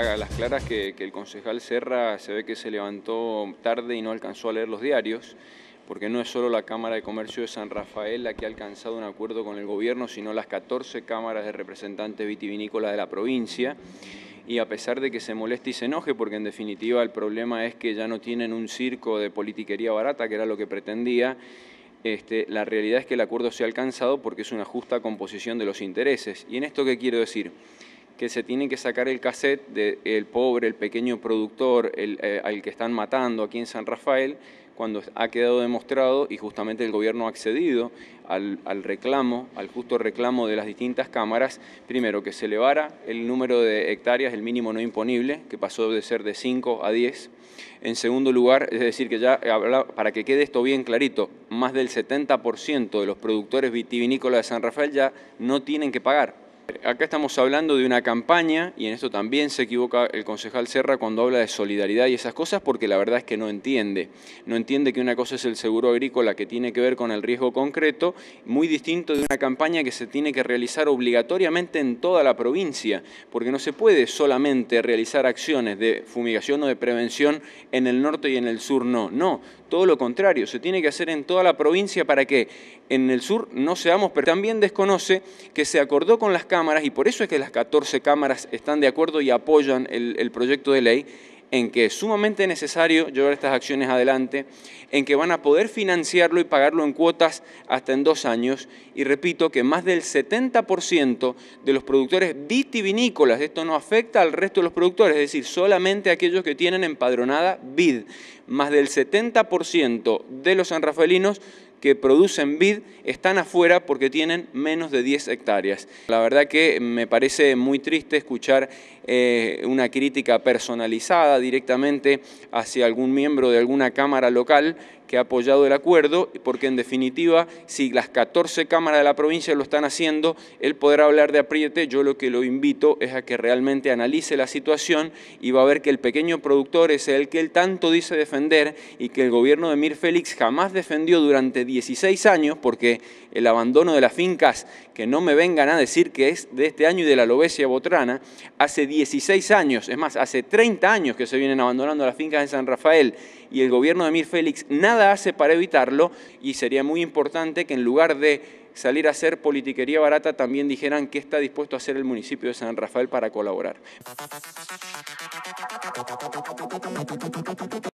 está a las claras que el concejal Serra se ve que se levantó tarde y no alcanzó a leer los diarios, porque no es solo la Cámara de Comercio de San Rafael la que ha alcanzado un acuerdo con el gobierno, sino las 14 cámaras de representantes vitivinícolas de la provincia. Y a pesar de que se moleste y se enoje, porque en definitiva el problema es que ya no tienen un circo de politiquería barata, que era lo que pretendía, la realidad es que el acuerdo se ha alcanzado porque es una justa composición de los intereses. ¿Y en esto qué quiero decir? Que se tiene que sacar el cassette del pobre, el pequeño productor, al que están matando aquí en San Rafael, cuando ha quedado demostrado y justamente el gobierno ha accedido al justo reclamo de las distintas cámaras, primero que se elevara el número de hectáreas, el mínimo no imponible, que pasó de ser de 5 a 10. En segundo lugar, es decir, que ya, para que quede esto bien clarito, más del 70% de los productores vitivinícolas de San Rafael ya no tienen que pagar. Acá estamos hablando de una campaña, y en esto también se equivoca el concejal Serra cuando habla de solidaridad y esas cosas, porque la verdad es que no entiende que una cosa es el seguro agrícola que tiene que ver con el riesgo concreto, muy distinto de una campaña que se tiene que realizar obligatoriamente en toda la provincia, porque no se puede solamente realizar acciones de fumigación o de prevención en el norte y en el sur no, todo lo contrario, se tiene que hacer en toda la provincia para que en el sur no seamos, pero también desconoce que se acordó con las cámaras, y por eso es que las 14 cámaras están de acuerdo y apoyan el proyecto de ley, en que es sumamente necesario llevar estas acciones adelante, en que van a poder financiarlo y pagarlo en cuotas hasta en 2 años, y repito que más del 70% de los productores vitivinícolas, esto no afecta al resto de los productores, es decir, solamente aquellos que tienen empadronada vid, más del 70% de los sanrafaelinos que producen vid están afuera porque tienen menos de 10 hectáreas. La verdad que me parece muy triste escuchar una crítica personalizada directamente hacia algún miembro de alguna cámara local que ha apoyado el acuerdo, porque en definitiva, si las 14 cámaras de la provincia lo están haciendo, él podrá hablar de apriete. Yo lo que lo invito es a que realmente analice la situación y va a ver que el pequeño productor es el que él tanto dice defender y que el gobierno de Emir Félix jamás defendió durante 16 años, porque el abandono de las fincas, que no me vengan a decir que es de este año y de la Lobesia Botrana, hace 16 años, es más, hace 30 años que se vienen abandonando las fincas en San Rafael, y el gobierno de Emir Félix nada hace para evitarlo, y sería muy importante que en lugar de salir a hacer politiquería barata también dijeran qué está dispuesto a hacer el municipio de San Rafael para colaborar.